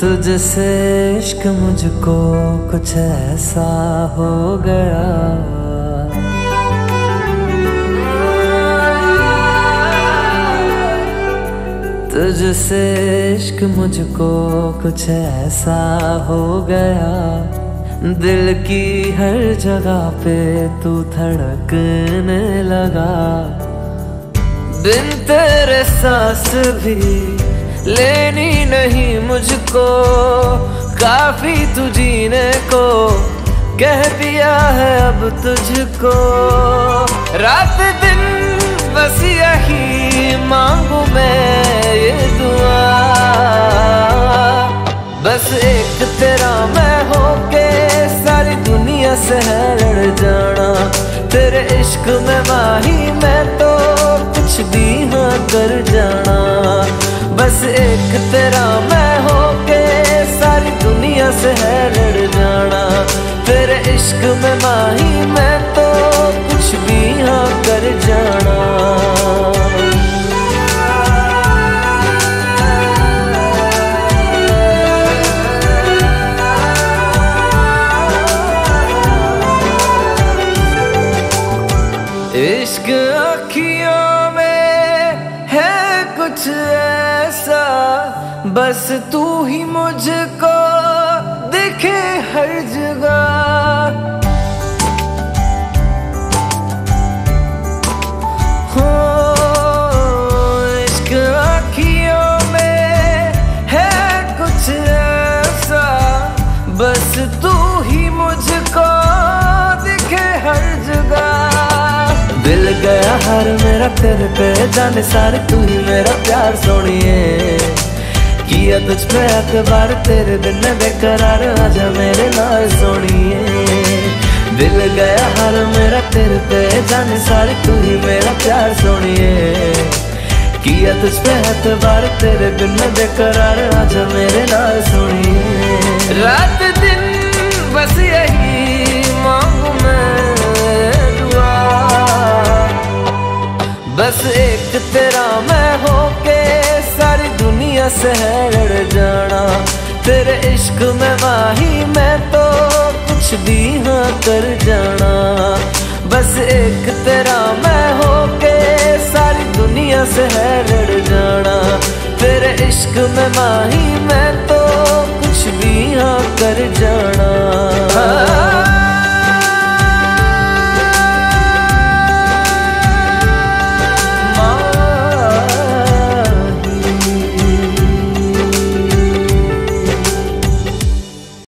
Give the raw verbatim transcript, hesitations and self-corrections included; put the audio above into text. तुझसे इश्क मुझको कुछ ऐसा हो गया। तुझसे इश्क मुझको कुछ ऐसा हो गया, दिल की हर जगह पे तू धड़कने लगा। बिन तेरे सांस भी लेनी नहीं मुझको, काफी तू जीने को कह दिया है अब तुझको। रात दिन बस यही मांगू मैं ये दुआ, बस एक तेरा मैं होके सारी दुनिया से है लड़ जाना। तेरे इश्क में माही मैं तो कुछ भी हाँ कर जाना। बस एक तेरा मैं होके सारी दुनिया से है लड़ जाना। तेरे इश्क में माही मैं तो कुछ भी हाँ कर जाना। इश्क आँखियों में है कुछ ऐसा, बस तू ही मुझको दिखे हर जगह। हो इश्क आँखियों में है कुछ ऐसा, बस तू ही मुझको दिखे हर जगह। दिल गया हर मेरा तेरे पे, जाने सारे तू ही मेरा प्यार सोनिए। किया तुझ पे अखबार तेरे दिन बेकरार, आजा मेरे नाल सोनिए। दिल गया हर मेरा तेरे पे, जाने सारे तू ही मेरा प्यार सोनिए। किया तुझ पे अखबार तेरे दिन बेकरार, आजा मेरे नाल सोनिए। रात दिन बस यही मांगू मैं, बस एक तेरा मैं होके सारी दुनिया से है लड़ जाना। तेरे इश्क में माही मैं तो कुछ भी हाँ कर जाना। बस एक तेरा मैं होके सारी दुनिया से है लड़ जाना। तेरे इश्क में माही मैं तो कुछ भी हाँ कर जाना।